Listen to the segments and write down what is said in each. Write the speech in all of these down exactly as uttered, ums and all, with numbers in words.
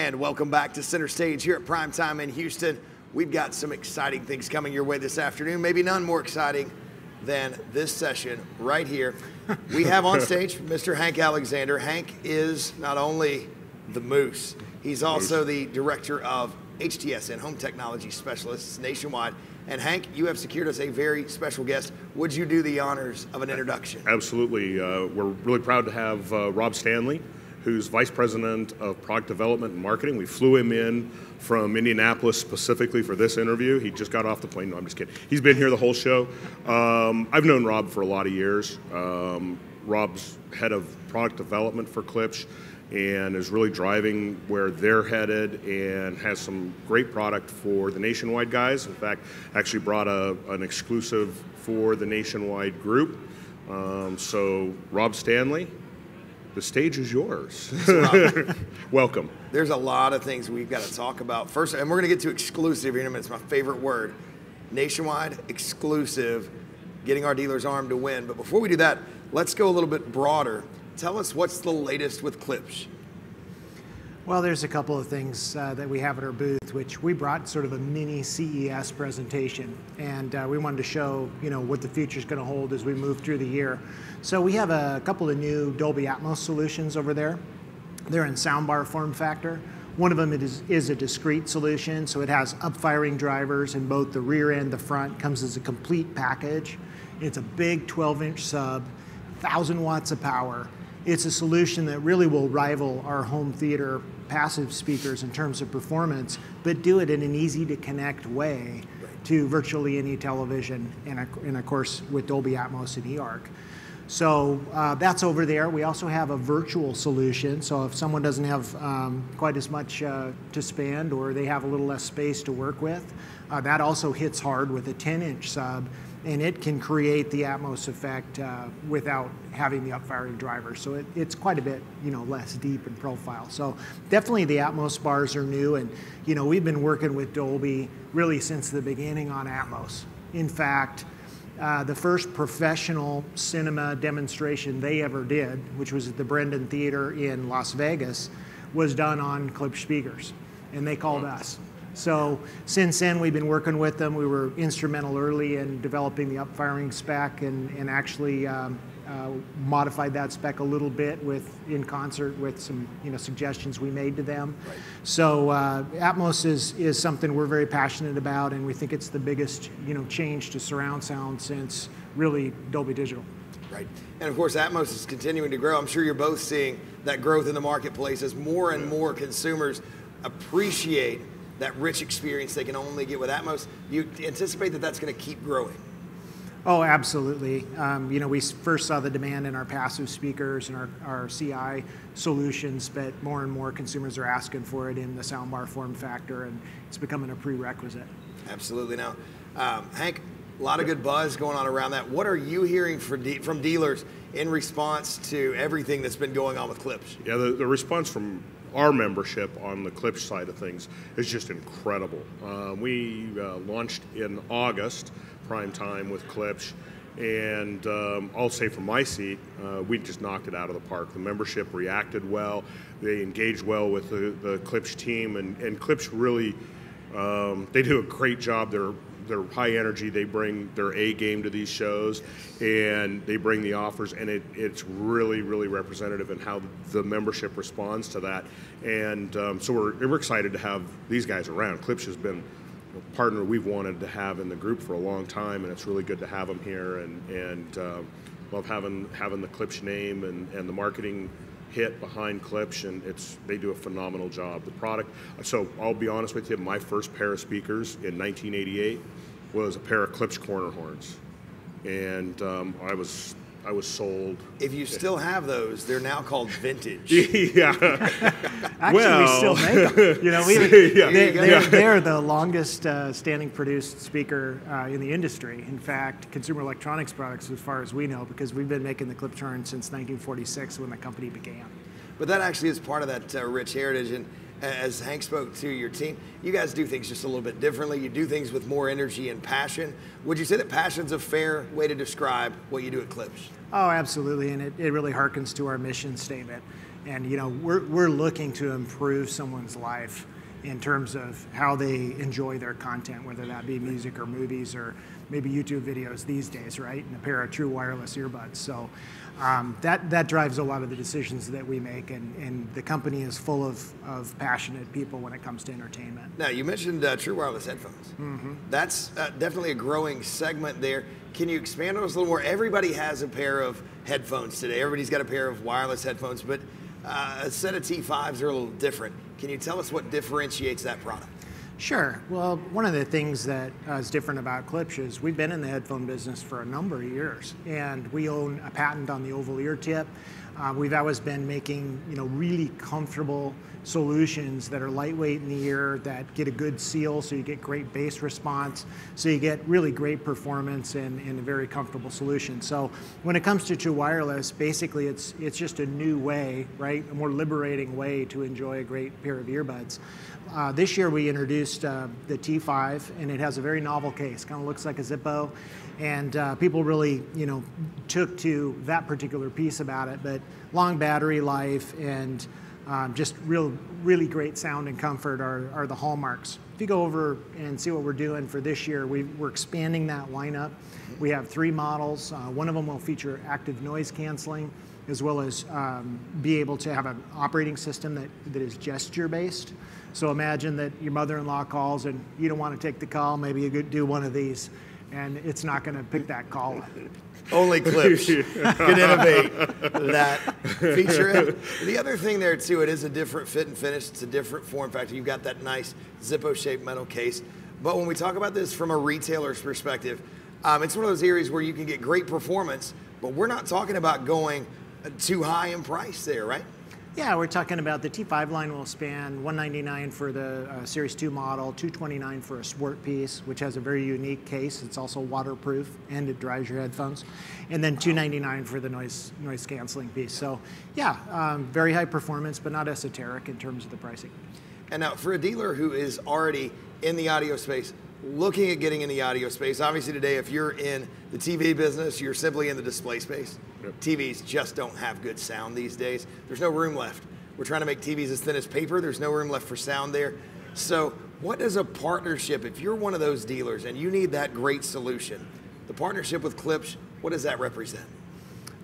And welcome back to Center Stage here at Primetime in Houston. We've got some exciting things coming your way this afternoon, maybe none more exciting than this session right here. We have on stage Mister Hank Alexander. Hank is not only the Moose, he's also the director of H T S N, Home Technology Specialists Nationwide. And Hank, you have secured us a very special guest. Would you do the honors of an introduction? Absolutely. Uh, we're really proud to have uh, Rob Stanley, who's Vice President of Product Development and Marketing. We flew him in from Indianapolis specifically for this interview. He just got off the plane. No, I'm just kidding. He's been here the whole show. Um, I've known Rob for a lot of years. Um, Rob's head of product development for Klipsch and is really driving where they're headed and has some great product for the Nationwide guys. In fact, actually brought a, an exclusive for the Nationwide group. Um, so Rob Stanley, the stage is yours. Welcome. There's a lot of things we've got to talk about. First, and we're going to get to exclusive here in a minute. It's my favorite word. Nationwide, exclusive, getting our dealers armed to win. But before we do that, let's go a little bit broader. Tell us what's the latest with Klipsch. Well, there's a couple of things uh, that we have at our booth, which we brought sort of a mini C E S presentation, and uh, we wanted to show, you know, what the future is going to hold as we move through the year. So we have a couple of new Dolby Atmos solutions over there. They're in soundbar form factor. One of them is, is a discrete solution, so it has upfiring drivers in both the rear and the front. Comes as a complete package. It's a big twelve inch sub, one thousand watts of power. It's a solution that really will rival our home theater passive speakers in terms of performance, but do it in an easy to connect way to virtually any television, and, and of course with Dolby Atmos and eARC. So uh, that's over there. We also have a virtual solution, so if someone doesn't have um, quite as much uh, to spend, or they have a little less space to work with, uh, that also hits hard with a ten inch sub, and it can create the Atmos effect uh, without having the upfiring driver. So it, it's quite a bit, you know, less deep in profile. So definitely the Atmos bars are new, and you know, we've been working with Dolby really since the beginning on Atmos. In fact, uh, the first professional cinema demonstration they ever did, which was at the Brendan Theatre in Las Vegas, was done on Klipsch speakers, and they called us. So since then, we've been working with them. We were instrumental early in developing the upfiring spec, and, and actually um, uh, modified that spec a little bit with, in concert with some, you know, suggestions we made to them. Right. So uh, Atmos is, is something we're very passionate about, and we think it's the biggest, you know, change to surround sound since really Dolby Digital. Right. And of course, Atmos is continuing to grow. I'm sure you're both seeing that growth in the marketplace as more and more consumers appreciate that rich experience they can only get with Atmos. You anticipate that that's going to keep growing? Oh, absolutely. Um, you know, we first saw the demand in our passive speakers and our, our C I solutions, but more and more consumers are asking for it in the soundbar form factor, and it's becoming a prerequisite. Absolutely. Now, um, Hank, a lot of good buzz going on around that. What are you hearing for de from dealers in response to everything that's been going on with Klipsch? Yeah, the, the response from our membership on the Klipsch side of things is just incredible. Uh, we uh, launched in August, prime time with Klipsch, and um, I'll say from my seat, uh, we just knocked it out of the park. The membership reacted well, they engaged well with the, the Klipsch team, and, and Klipsch really, um, they do a great job. They're They're high energy, they bring their A game to these shows, and they bring the offers, and it, it's really, really representative in how the membership responds to that. And um, so we're, we're excited to have these guys around. Klipsch has been a partner we've wanted to have in the group for a long time, and it's really good to have them here, and, and uh, love having, having the Klipsch name and, and the marketing hit behind Klipsch, and it's, they do a phenomenal job. The product, so I'll be honest with you, my first pair of speakers in nineteen eighty-eight was a pair of Klipsch corner horns, and um, I was I was sold. If you still have those, they're now called vintage. Yeah. Actually, well, we still make them. You know, we, yeah, they, you they're, they're the longest uh, standing produced speaker uh, in the industry. In fact, consumer electronics products, as far as we know, because we've been making the Klipsch horn since nineteen forty-six when the company began. But that actually is part of that uh, rich heritage. And as Hank spoke to your team, you guys do things just a little bit differently. You do things with more energy and passion. Would you say that passion's a fair way to describe what you do at Klipsch? Oh, absolutely, and it, it really harkens to our mission statement. And you know, we're, we're looking to improve someone's life in terms of how they enjoy their content, whether that be music or movies or maybe YouTube videos these days, right? And a pair of true wireless earbuds. So um, that, that drives a lot of the decisions that we make, and, and the company is full of, of passionate people when it comes to entertainment. Now, you mentioned uh, true wireless headphones. Mm-hmm. That's uh, definitely a growing segment there. Can you expand on us a little more? Everybody has a pair of headphones today. Everybody's got a pair of wireless headphones, but uh, a set of T fives are a little different. Can you tell us what differentiates that product? Sure. Well, one of the things that uh, is different about Klipsch is we've been in the headphone business for a number of years, and we own a patent on the oval ear tip. Uh, we've always been making, you know, really comfortable solutions that are lightweight in the ear, that get a good seal, so you get great bass response, so you get really great performance and, and a very comfortable solution. So when it comes to true wireless, basically it's it's just a new way, right, a more liberating way to enjoy a great pair of earbuds. Uh, this year we introduced uh, the T five, and it has a very novel case, kind of looks like a Zippo, and uh, people really, you know, took to that particular piece about it. But long battery life and um, just real, really great sound and comfort are, are the hallmarks. If you go over and see what we're doing for this year, we, we're expanding that lineup. We have three models. Uh, one of them will feature active noise canceling, as well as um, be able to have an operating system that, that is gesture-based. So imagine that your mother-in-law calls and you don't want to take the call, maybe you could do one of these, and it's not going to pick that call up. Only Klipsch can innovate that feature. The other thing there too, it is a different fit and finish. It's a different form factor. You've got that nice Zippo-shaped metal case. But when we talk about this from a retailer's perspective, um, it's one of those areas where you can get great performance, but we're not talking about going too high in price there, right? Yeah, we're talking about the T five line will span one ninety-nine for the uh, Series two model, two twenty-nine for a sport piece, which has a very unique case. It's also waterproof, and it dries your headphones. And then two ninety-nine for the noise noise canceling piece. So yeah, um, very high performance, but not esoteric in terms of the pricing. And now for a dealer who is already in the audio space, looking at getting in the audio space, obviously today if you're in the T V business, you're simply in the display space. Yep. T Vs just don't have good sound these days. There's no room left. We're trying to make T Vs as thin as paper. There's no room left for sound there. So what does a partnership, if you're one of those dealers and you need that great solution, the partnership with Klipsch, what does that represent?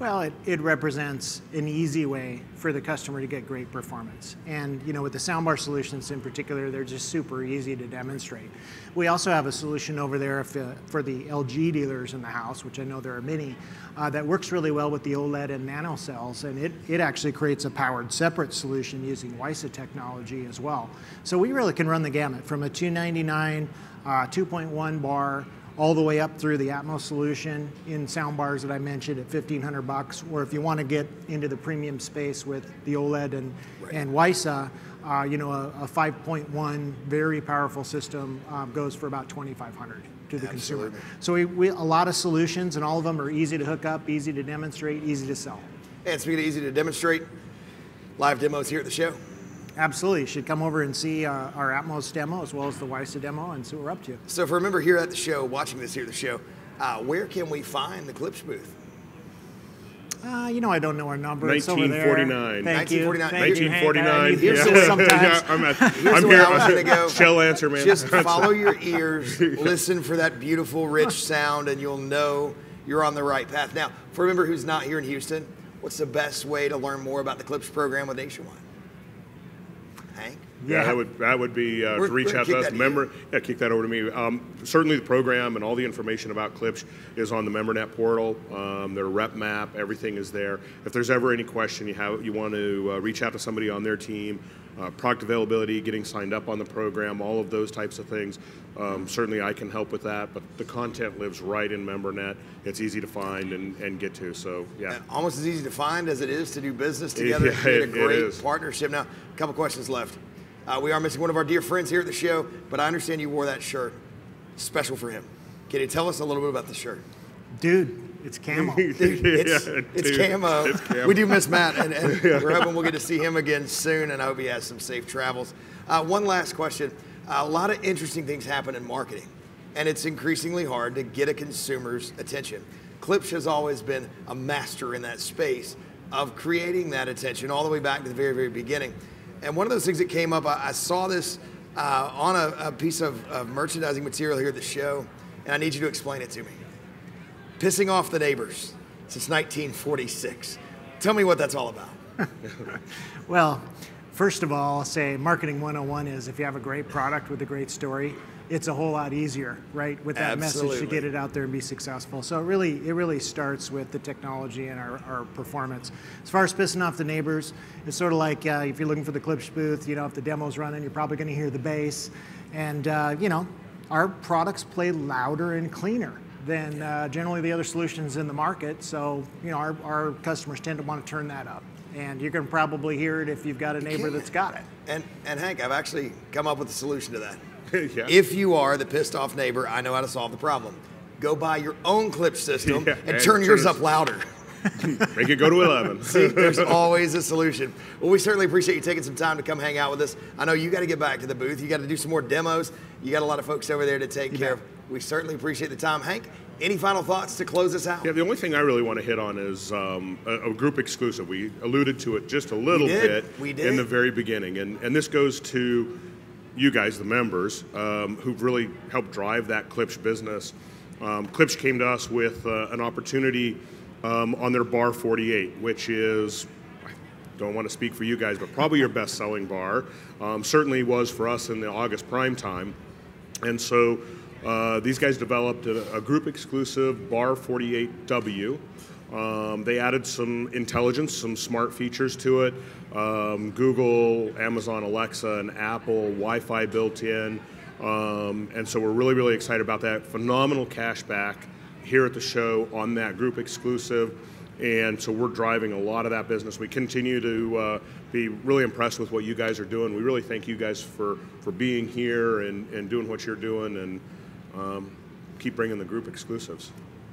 Well, it, it represents an easy way for the customer to get great performance. And you know, with the soundbar solutions in particular, they're just super easy to demonstrate. We also have a solution over there for, for the L G dealers in the house, which I know there are many, uh, that works really well with the OLED and nano cells. And it, it actually creates a powered separate solution using WISA technology as well. So we really can run the gamut from a two ninety-nine, uh, two point one bar, all the way up through the Atmos solution in soundbars that I mentioned at fifteen hundred bucks, or if you want to get into the premium space with the OLED and, right. and WISA, uh, you know, a, a five point one very powerful system um, goes for about twenty-five hundred to the Absolutely. Consumer. So we, we a lot of solutions, and all of them are easy to hook up, easy to demonstrate, easy to sell. And speaking of easy to demonstrate, live demos here at the show. Absolutely. You should come over and see uh, our Atmos demo as well as the WISA demo and see what we're up to. So if you remember here at the show, watching this here at the show, uh, where can we find the Klipsch booth? Uh, you know, I don't know our number. nineteen forty-nine. Thank you. nineteen forty-nine. Thank you. nineteen forty-nine. Yeah. I'm, at, I'm here. I was going to go. Shell answer, man. Just follow your ears. Listen for that beautiful, rich sound, and you'll know you're on the right path. Now, for remember who's not here in Houston, what's the best way to learn more about the Klipsch program with Nationwide? Hank? Yeah, yeah, that would that would be uh, to reach out to us. Member, yeah, kick that over to me. Um, certainly, the program and all the information about Klipsch is on the MemberNet portal. Um, their rep map, everything is there. If there's ever any question you have, you want to uh, reach out to somebody on their team. Uh, product availability, getting signed up on the program, all of those types of things. Um, certainly, I can help with that. But the content lives right in MemberNet. It's easy to find and, and get to. So yeah, and almost as easy to find as it is to do business together. Yeah, to it, a great it is. partnership. Now, a couple questions left. Uh, we are missing one of our dear friends here at the show, but I understand you wore that shirt special for him. Can you tell us a little bit about the shirt? Dude, it's camo. Dude, it's, yeah, it's, camo. it's camo. We do miss Matt, and, and yeah. we're hoping we'll get to see him again soon, and I hope he has some safe travels. Uh, one last question. Uh, a lot of interesting things happen in marketing, and it's increasingly hard to get a consumer's attention. Klipsch has always been a master in that space, of creating that attention all the way back to the very, very beginning. And one of those things that came up, I, I saw this uh, on a, a piece of, of merchandising material here at the show, and I need you to explain it to me. Pissing off the neighbors since nineteen forty-six. Tell me what that's all about. Well, first of all, I'll say marketing one oh one is if you have a great product with a great story, it's a whole lot easier, right, with that Absolutely. message to get it out there and be successful. So it really, it really starts with the technology and our, our performance. As far as pissing off the neighbors, it's sort of like uh, if you're looking for the Klipsch booth, you know, if the demo's running, you're probably going to hear the bass. And, uh, you know, our products play louder and cleaner than uh, generally the other solutions in the market. So, you know, our, our customers tend to want to turn that up. And you can probably hear it if you've got a neighbor that's got it. And, and Hank, I've actually come up with a solution to that. Yeah. If you are the pissed off neighbor, I know how to solve the problem. Go buy your own Klipsch system yeah, and, and turn yours up louder. Make it go to eleven. See, there's always a solution. Well, we certainly appreciate you taking some time to come hang out with us. I know you got to get back to the booth. You got to do some more demos. You got a lot of folks over there to take you care bet. of. We certainly appreciate the time. Hank, any final thoughts to close us out? Yeah, the only thing I really want to hit on is um, a, a group exclusive. We alluded to it just a little we did. bit we did. in the very beginning. And, and this goes to you guys, the members, um, who've really helped drive that Klipsch business. Um, Klipsch came to us with uh, an opportunity um, on their Bar forty-eight, which is, I don't want to speak for you guys, but probably your best-selling bar. Um, certainly was for us in the August prime time. And so uh, these guys developed a, a group-exclusive Bar forty-eight W. Um, they added some intelligence, some smart features to it. Um, Google, Amazon Alexa, and Apple, Wi-Fi built in. Um, and so we're really, really excited about that. Phenomenal cash back here at the show on that group exclusive. And so we're driving a lot of that business. We continue to uh, be really impressed with what you guys are doing. We really thank you guys for, for being here and, and doing what you're doing, and um, keep bringing the group exclusives.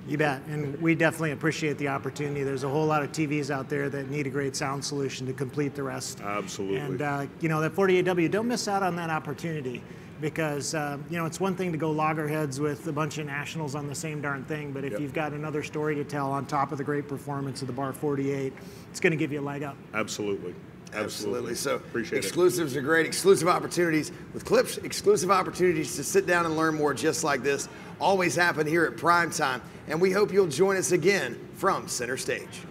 You bet, and we definitely appreciate the opportunity. There's a whole lot of T Vs out there that need a great sound solution to complete the rest. Absolutely. And uh, you know, that forty-eight W, don't miss out on that opportunity, because uh, you know, it's one thing to go loggerheads with a bunch of nationals on the same darn thing, but if yep. you've got another story to tell on top of the great performance of the Bar forty-eight, it's going to give you a leg up. Absolutely. Absolutely. Absolutely. So Appreciate exclusives it. are great. Exclusive opportunities with Klipsch, exclusive opportunities to sit down and learn more just like this always happen here at Primetime. And we hope you'll join us again from Center Stage.